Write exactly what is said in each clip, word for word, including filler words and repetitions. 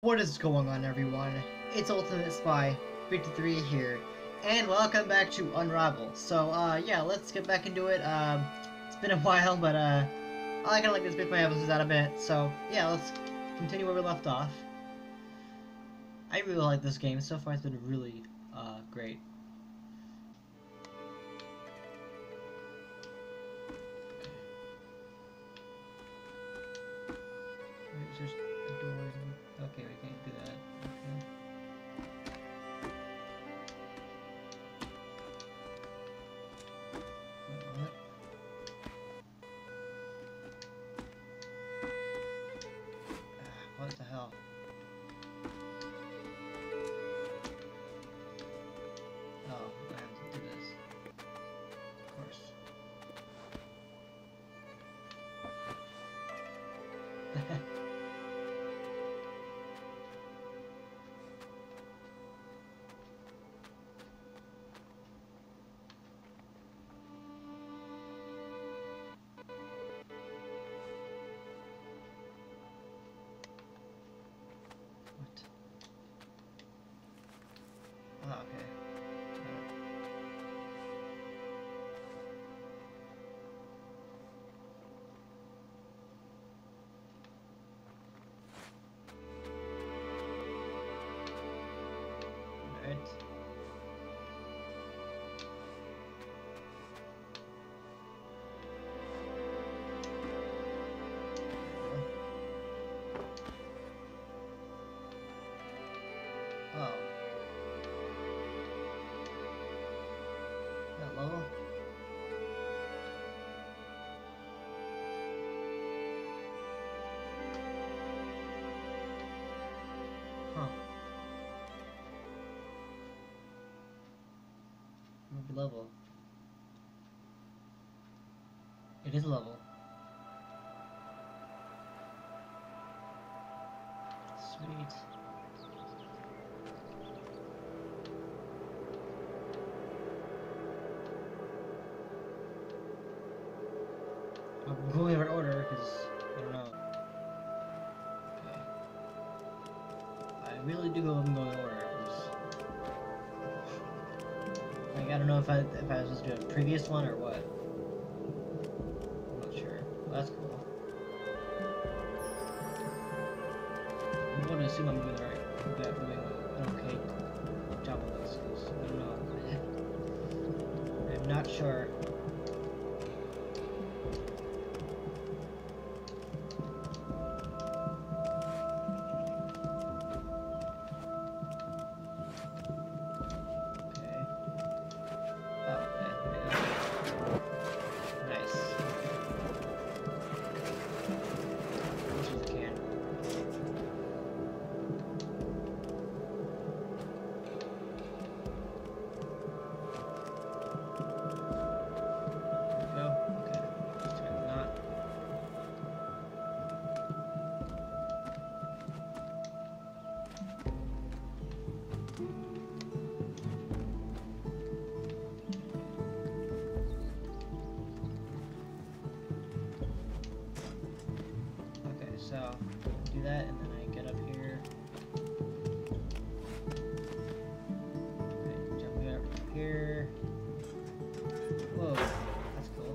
What is going on, everyone? It's Ultimate Spy fifty-three here, and welcome back to Unravel. So, uh, yeah, let's get back into it. Um, it's been a while, but, uh, I kinda like to split my episodes out a bit, so, yeah, let's continue where we left off. I really like this game. So far, it's been really, uh, great. There's a door. Okay, we can't do that. Okay. Wait, what? Ah, what the hell? Oh, I have to do this. Of course. Oh. That level? Huh. Maybe level. It is level. Sweet. I'm going in order because I don't know. Okay. I really do go in going in order. Cause... Like I don't know if I if I was supposed to do a previous one or what. I'm not sure. Well, that's cool. I'm going to assume I'm doing the right. I'm doing an okay job on this. I don't know. I'm not sure. So, do that, and then I get up here. Okay, jump it up here. Whoa, that's cool.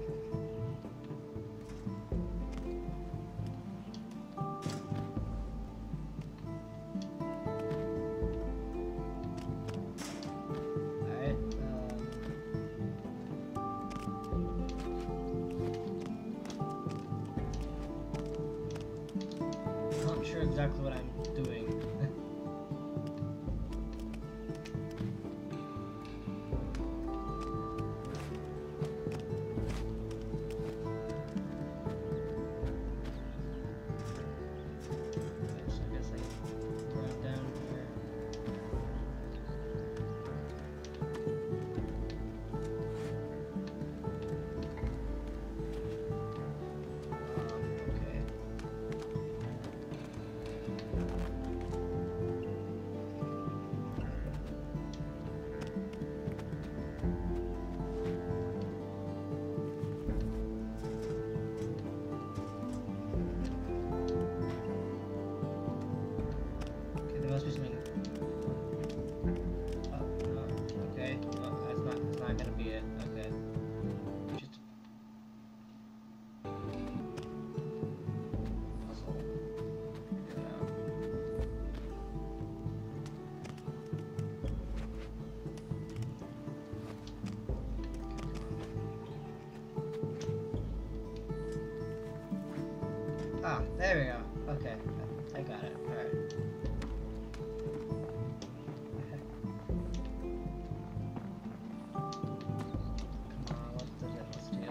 Alright, exactly what I'm doing. Okay, so I guess I run down here. Um, okay. Ah, there we go. Okay, I got it. All right. Come on, let's do that. Let's do it.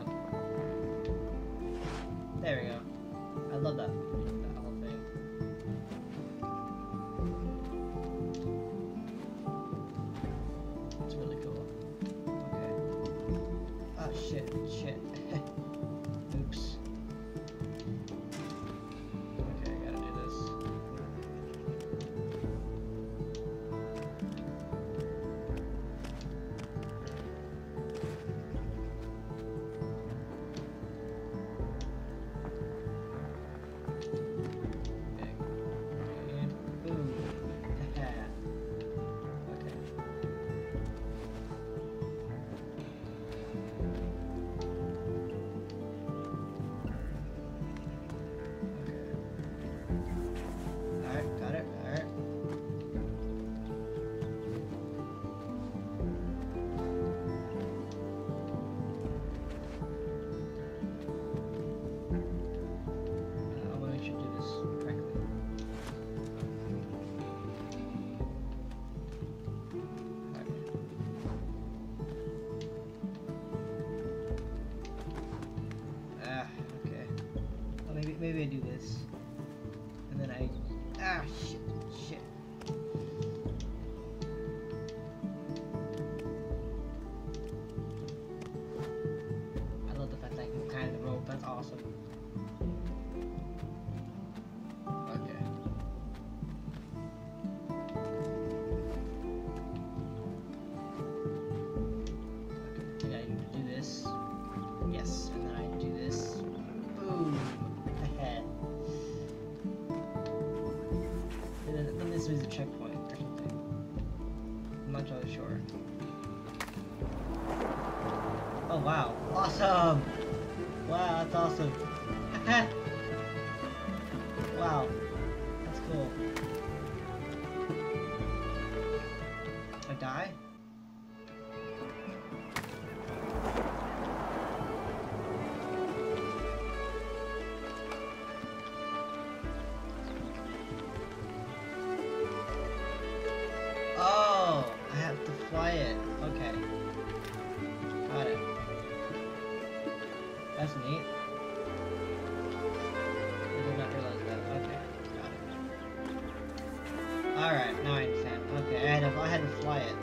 There we go. I love that. That whole thing. It's really cool. Okay. Oh shit! Shit. Oops. Maybe I do this, and then I, ah, shit, shit. I love the fact that I can climb the rope, that's awesome. Okay. Okay, I do this, yes, and then I do this, boom. This is a checkpoint or something. I'm not really sure. Oh wow! Awesome! Wow, that's awesome! Wow, that's cool. I die? Quiet. Okay. Got it. That's neat. I did not realize that. Okay. Got it. Alright, now I understand. Okay, I had to, I had to fly it.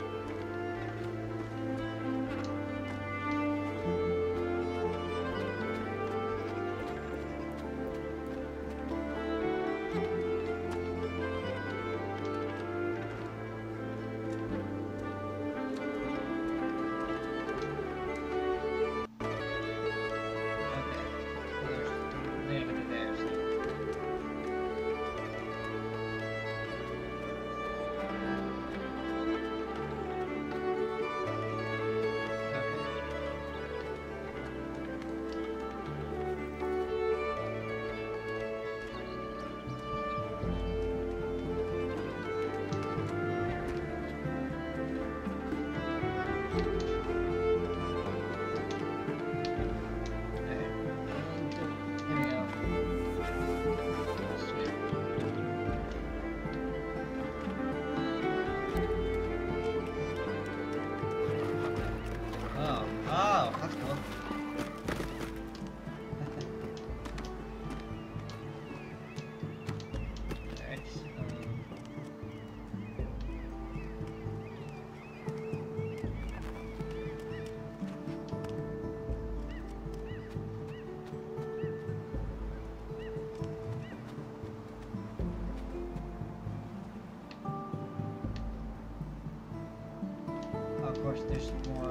Of course, there's more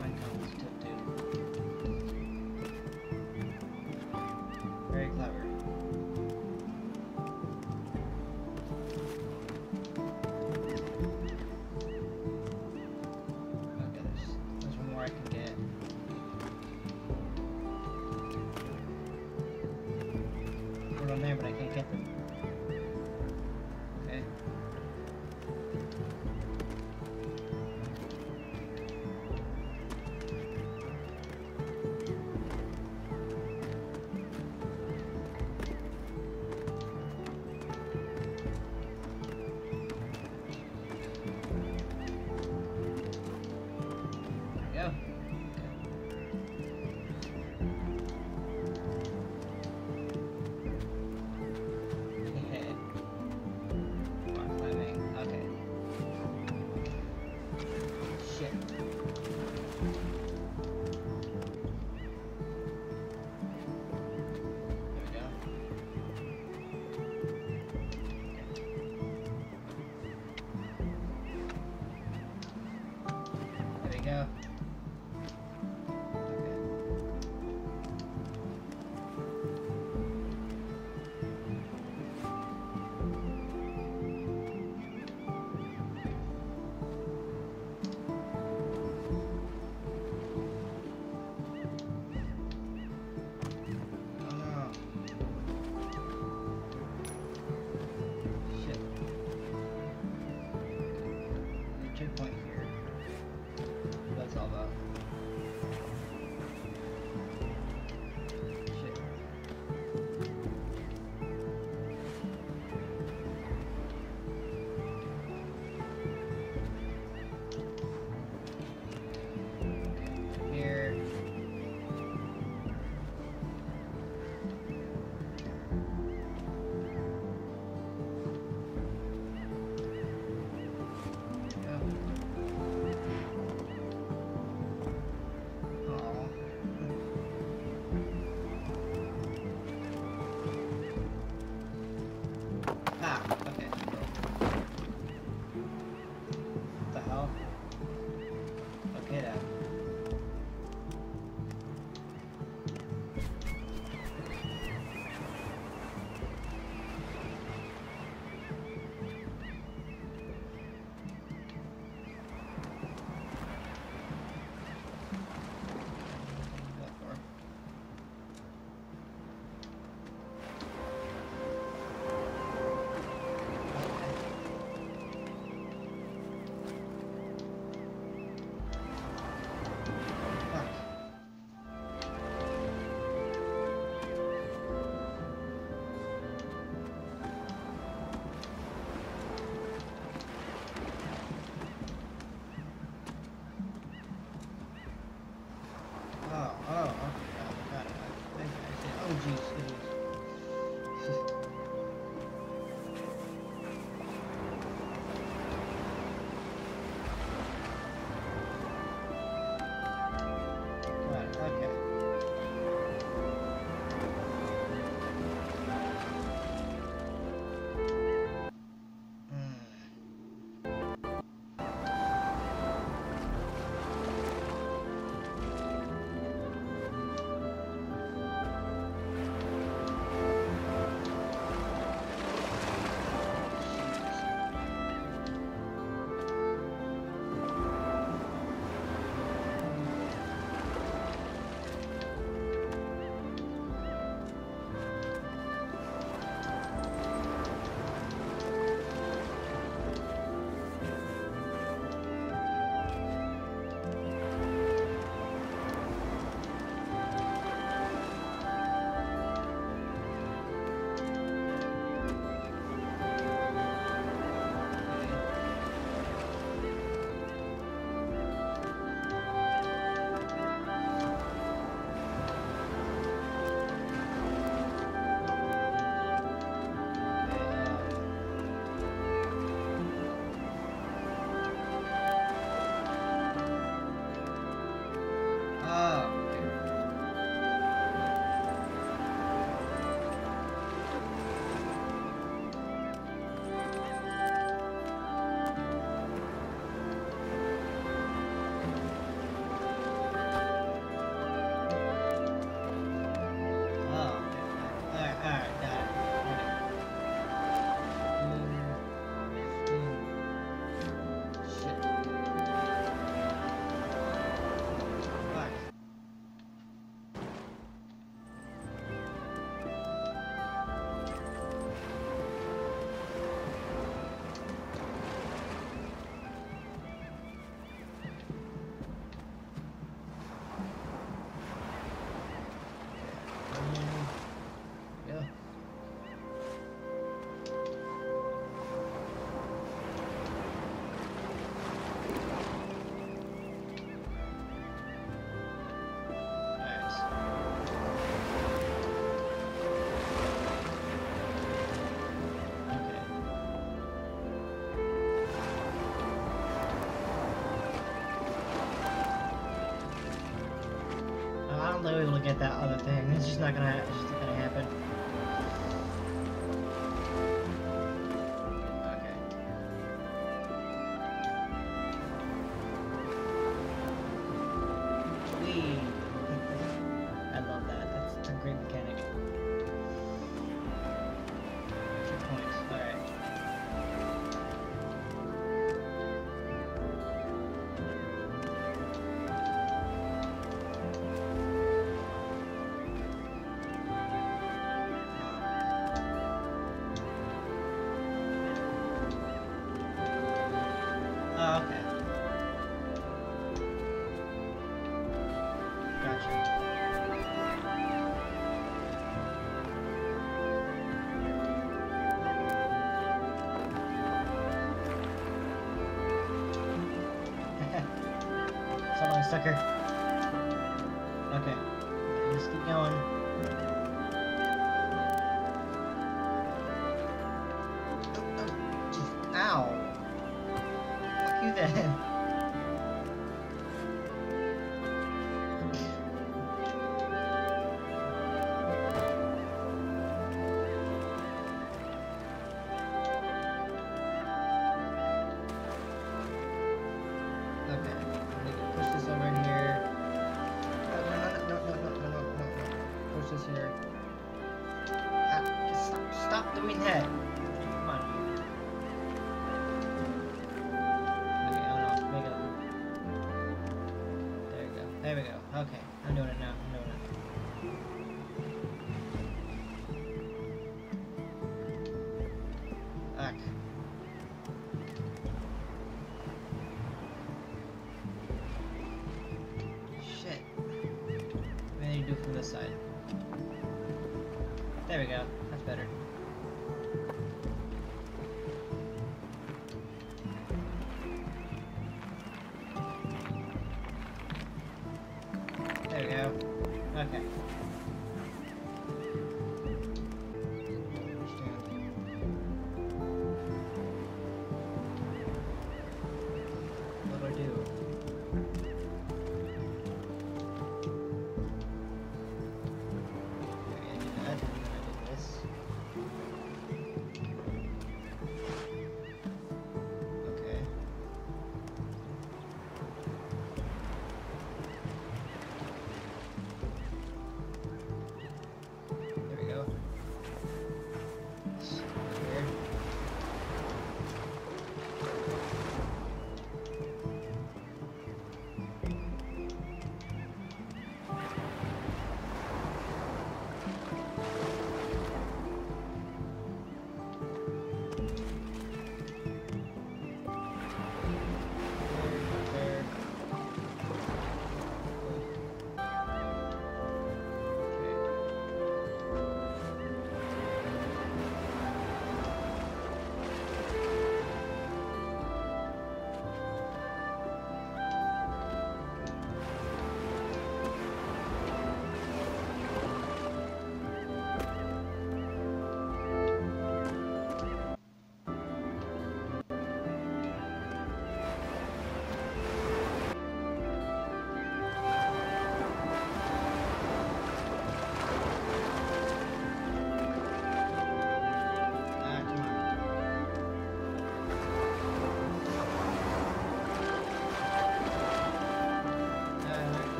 icons to do. Very clever. Okay, there's, there's one more I can get. They're on there, but I can't get them. Okay. Thank you. yeah. I don't think we're gonna get that other thing. It's just not gonna. It's just not gonna happen. Okay. on, sucker. Okay. Okay, just keep going. Oh, oh. Ow. Fuck you then. There we go. Okay, I'm doing it now. I'm doing it. Back. Shit. What do I need to do from this side? There we go. That's better. Okay. What do I do? Okay, I do that, and then I do this. Okay.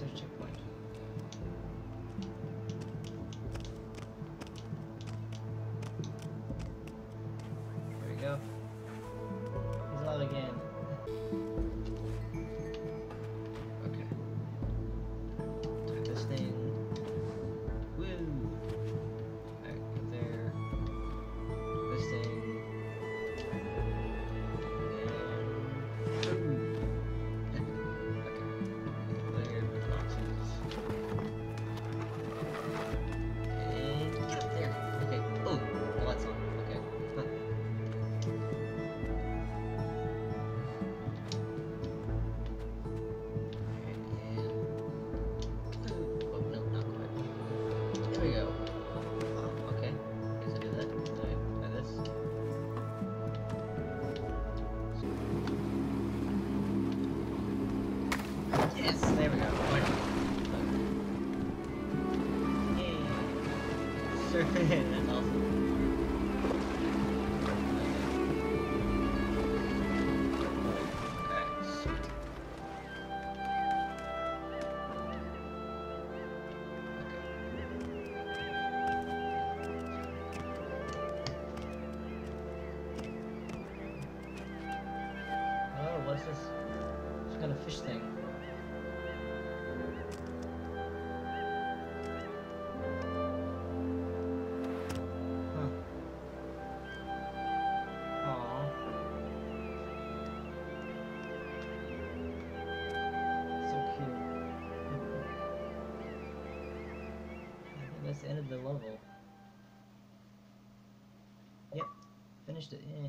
there's a checkpoint. There we go. He's out again. Okay. Type this thing. Woo! Back up there. This thing. That's awesome. Alright, sweet. Okay. Oh, what's this? It's got a fish thing. Ended the level. Yep, finished it. Yeah.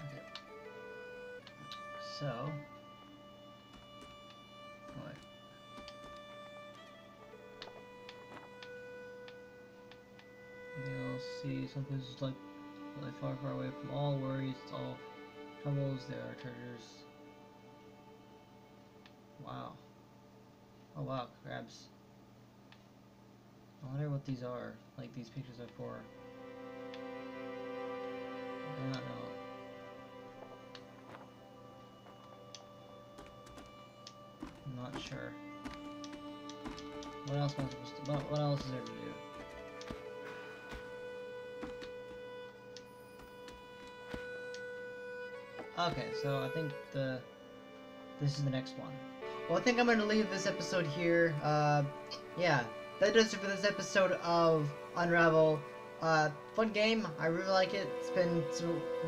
Okay. So. See, some places is like really far, far away from all worries, all troubles. There are treasures. Wow. Oh wow, crabs. I wonder what these are. Like these pictures are for. I don't know. I'm not sure. What else am I supposed to? What, what else is there to do? Okay, so I think the this is the next one. Well, I think I'm going to leave this episode here. Uh, yeah, that does it for this episode of Unravel. Uh, fun game. I really like it. It's been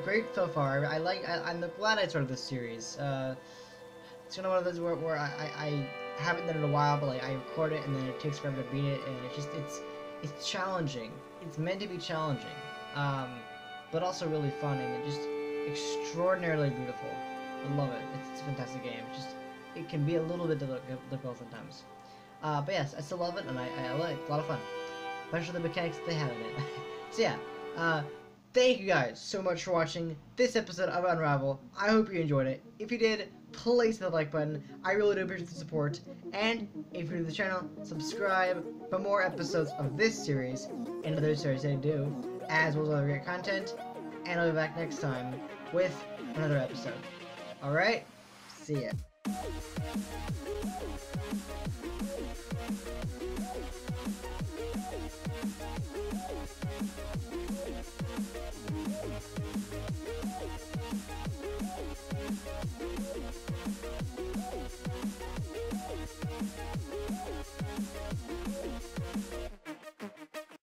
great so far. I like. I, I'm glad I started this series. Uh, it's kind of one of those where, where I, I I haven't done it in a while, but like I record it and then it takes forever to beat it, and it's just it's it's challenging. It's meant to be challenging, um, but also really fun, and it just. Extraordinarily beautiful. I love it. It's, it's a fantastic game. It's just it can be a little bit difficult sometimes. Uh, but yes, I still love it, and I, I like it. It's a lot of fun. Especially the mechanics that they have in it. So yeah, uh, thank you guys so much for watching this episode of Unravel. I hope you enjoyed it. If you did, please hit the like button. I really do appreciate the support. And if you're new to the channel, subscribe for more episodes of this series and other series I do, as well as other great content. And I'll be back next time with another episode. Alright, see ya.